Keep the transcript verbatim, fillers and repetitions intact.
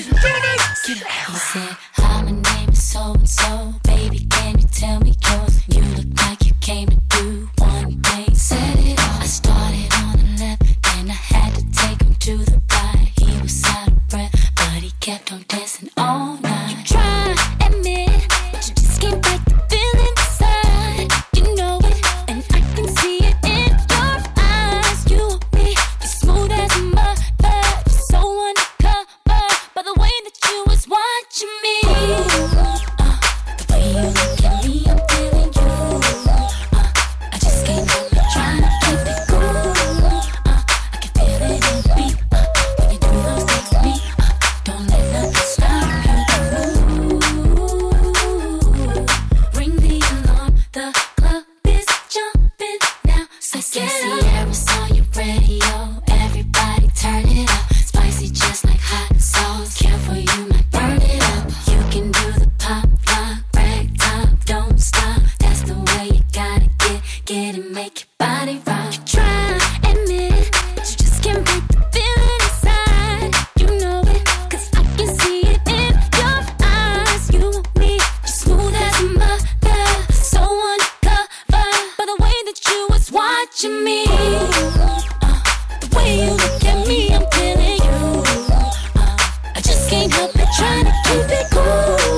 ladies and gentlemen, sit down. You said, hi, my name is so-and-so. Baby, can you tell me yours? You look like you came to do one thing. Said it all. I started on the left, then I had to take him to the right. He was out of breath, but he kept on dancing all night. You try to admit, but you just can't break the feeling inside. You know it, and I can see it in your eyes. You and me, you're smooth as a mother. By the way that you was watching me, uh, the way you look at me, I'm feeling you. Uh, I just can't help it, trying to keep it cool. Uh, I can feel it in the beat. Uh, when you do those things to me, uh, don't let nothing stop you. Ooh, ring the alarm, the club is jumping now. So I get up. I saw your radio, everybody turn it up. Spicy just like hot sauce. Care for you, might burn it up. You can do the pop, lock, rag, top, don't stop. That's the way you gotta get, get it, make your body rock. You try, admit it, but you just can't break the feeling inside. You know it, cause I can see it in your eyes. You and me, you're smooth as a mother. So undercover, by the way that you was watching me. Uh, the way you look at me, I'm feeling. Can't help it, trying to keep it cool.